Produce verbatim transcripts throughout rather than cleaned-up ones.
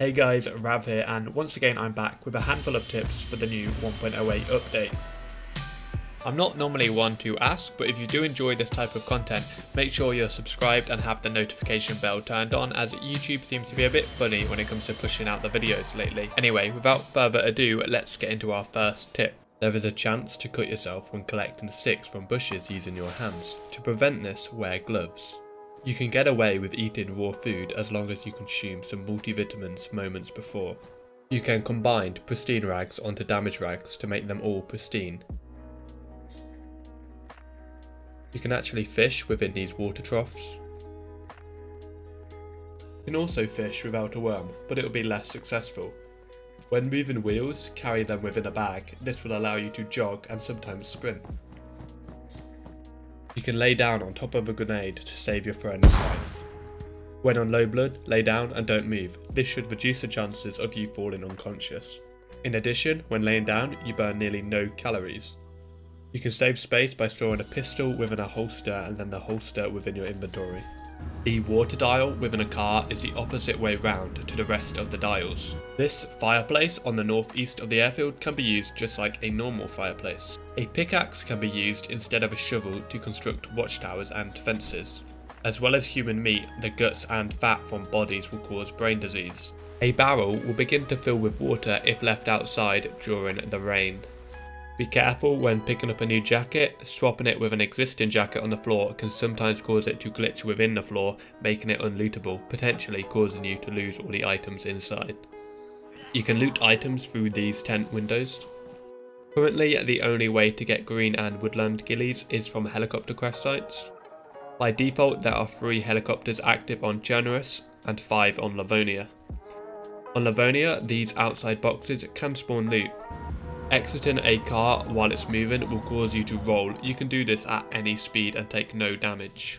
Hey guys, Rav here, and once again I'm back with a handful of tips for the new one point oh eight update. I'm not normally one to ask, but if you do enjoy this type of content, make sure you're subscribed and have the notification bell turned on, as YouTube seems to be a bit funny when it comes to pushing out the videos lately. Anyway, without further ado, let's get into our first tip. There is a chance to cut yourself when collecting sticks from bushes using your hands. To prevent this, wear gloves. You can get away with eating raw food as long as you consume some multivitamins moments before. You can combine pristine rags onto damaged rags to make them all pristine. You can actually fish within these water troughs. You can also fish without a worm, but it will be less successful. When moving wheels, carry them within a bag. This will allow you to jog and sometimes sprint. You can lay down on top of a grenade to save your friend's life. When on low blood, lay down and don't move. This should reduce the chances of you falling unconscious. In addition, when laying down, you burn nearly no calories. You can save space by storing a pistol within a holster and then the holster within your inventory. The water dial within a car is the opposite way round to the rest of the dials. This fireplace on the northeast of the airfield can be used just like a normal fireplace. A pickaxe can be used instead of a shovel to construct watchtowers and fences. As well as human meat, the guts and fat from bodies will cause brain disease. A barrel will begin to fill with water if left outside during the rain. Be careful when picking up a new jacket. Swapping it with an existing jacket on the floor can sometimes cause it to glitch within the floor, making it unlootable, potentially causing you to lose all the items inside. You can loot items through these tent windows. Currently, the only way to get green and woodland gillies is from helicopter crash sites. By default, there are three helicopters active on Chernerus and five on Livonia. On Livonia, these outside boxes can spawn loot. Exiting a car while it's moving will cause you to roll. You can do this at any speed and take no damage.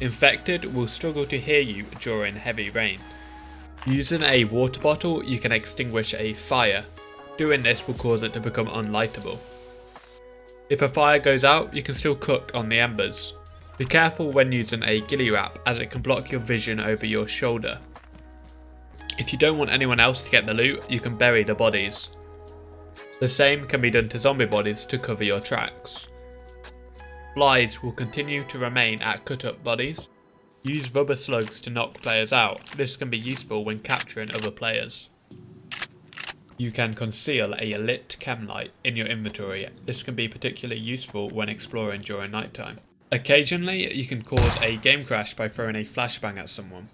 Infected will struggle to hear you during heavy rain. Using a water bottle, you can extinguish a fire. Doing this will cause it to become unlightable. If a fire goes out, you can still cook on the embers. Be careful when using a ghillie wrap, as it can block your vision over your shoulder. If you don't want anyone else to get the loot, you can bury the bodies. The same can be done to zombie bodies to cover your tracks. Flies will continue to remain at cut-up bodies. Use rubber slugs to knock players out. This can be useful when capturing other players. You can conceal a lit chem light in your inventory. This can be particularly useful when exploring during nighttime. Occasionally, you can cause a game crash by throwing a flashbang at someone.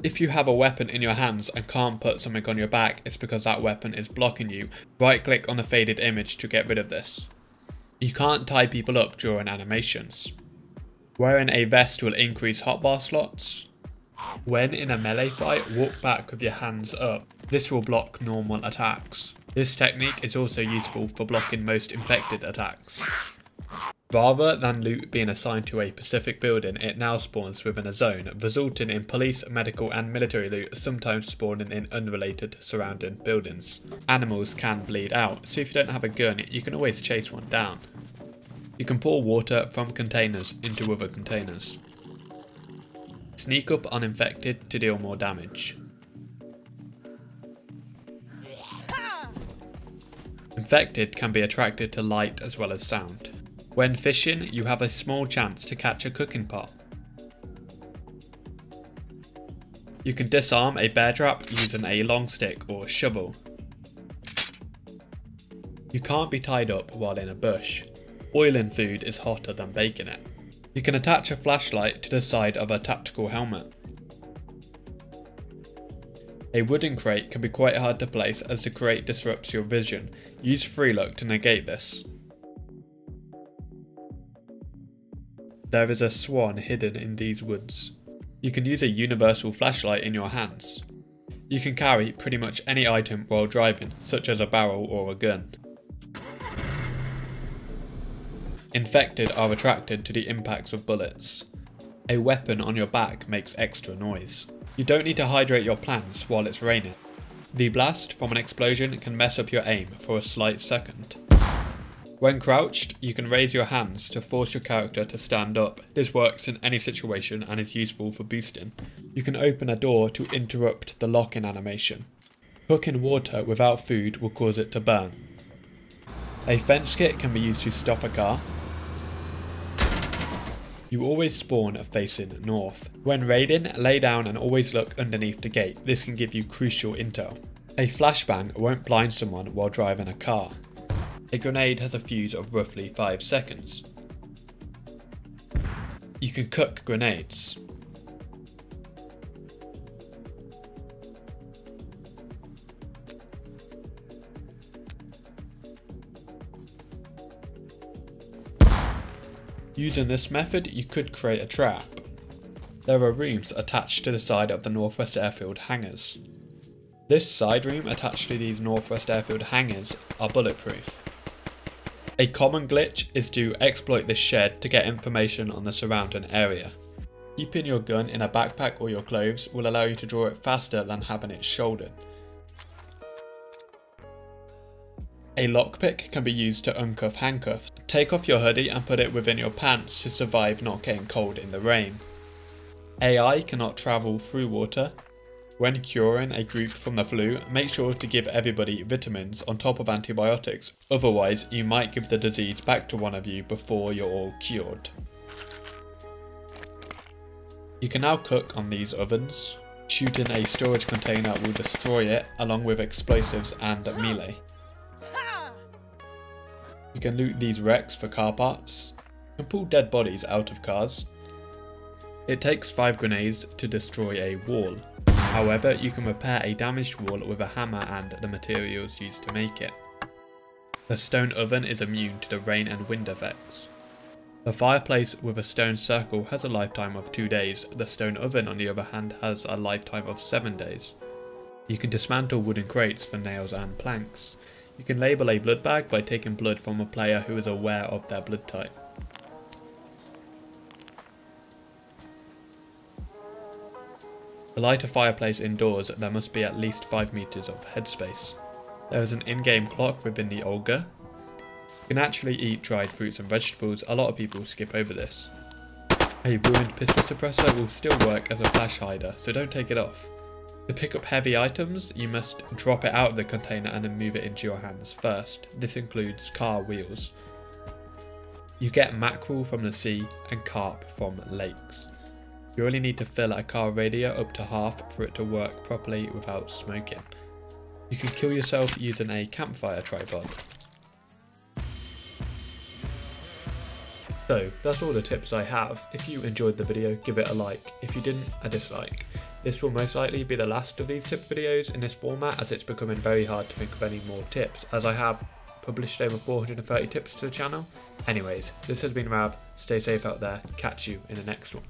If you have a weapon in your hands and can't put something on your back, it's because that weapon is blocking you. Right click on the faded image to get rid of this. You can't tie people up during animations. Wearing a vest will increase hotbar slots. When in a melee fight, walk back with your hands up. This will block normal attacks. This technique is also useful for blocking most infected attacks. Rather than loot being assigned to a specific building, it now spawns within a zone, resulting in police, medical and military loot sometimes spawning in unrelated surrounding buildings. Animals can bleed out, so if you don't have a gun, you can always chase one down. You can pour water from containers into other containers. Sneak up uninfected to deal more damage. Infected can be attracted to light as well as sound. When fishing, you have a small chance to catch a cooking pot. You can disarm a bear trap using a long stick or shovel. You can't be tied up while in a bush. Oiling food is hotter than baking it. You can attach a flashlight to the side of a tactical helmet. A wooden crate can be quite hard to place as the crate disrupts your vision. Use free look to negate this. There is a swan hidden in these woods. You can use a universal flashlight in your hands. You can carry pretty much any item while driving, such as a barrel or a gun. Infected are attracted to the impacts of bullets. A weapon on your back makes extra noise. You don't need to hydrate your plants while it's raining. The blast from an explosion can mess up your aim for a slight second. When crouched, you can raise your hands to force your character to stand up. This works in any situation and is useful for boosting. you can open a door to interrupt the lock-in animation. Cooking water without food will cause it to burn. A fence kit can be used to stop a car. You always spawn facing north. When raiding, lay down and always look underneath the gate. This can give you crucial intel. A flashbang won't blind someone while driving a car. A grenade has a fuse of roughly five seconds. You can cook grenades. Using this method, you could create a trap. There are rooms attached to the side of the Northwest Airfield hangars. This side room attached to these Northwest Airfield hangars are bulletproof. A common glitch is to exploit this shed to get information on the surrounding area. Keeping your gun in a backpack or your clothes will allow you to draw it faster than having it shouldered. A lockpick can be used to uncuff handcuffs. Take off your hoodie and put it within your pants to survive not getting cold in the rain. A I cannot travel through water. When curing a group from the flu, make sure to give everybody vitamins on top of antibiotics, otherwise you might give the disease back to one of you before you're all cured. You can now cook on these ovens. Shooting a storage container will destroy it, along with explosives and melee. You can loot these wrecks for car parts. You can pull dead bodies out of cars. It takes five grenades to destroy a wall. However, you can repair a damaged wall with a hammer and the materials used to make it. The stone oven is immune to the rain and wind effects. The fireplace with a stone circle has a lifetime of two days. The stone oven, on the other hand, has a lifetime of seven days. You can dismantle wooden crates for nails and planks. You can label a blood bag by taking blood from a player who is aware of their blood type. To light a fireplace indoors, there must be at least five meters of headspace. There is an in-game clock within the Olga. You can actually eat dried fruits and vegetables. A lot of people skip over this. A ruined pistol suppressor will still work as a flash hider, so don't take it off. To pick up heavy items, you must drop it out of the container and then move it into your hands first. This includes car wheels. You get mackerel from the sea and carp from lakes. You only need to fill a car radio up to half for it to work properly without smoking. You can kill yourself using a campfire tripod. So, that's all the tips I have. If you enjoyed the video, give it a like. If you didn't, a dislike. This will most likely be the last of these tip videos in this format, as it's becoming very hard to think of any more tips, as I have published over four hundred thirty tips to the channel. Anyways, this has been Rab, stay safe out there, catch you in the next one.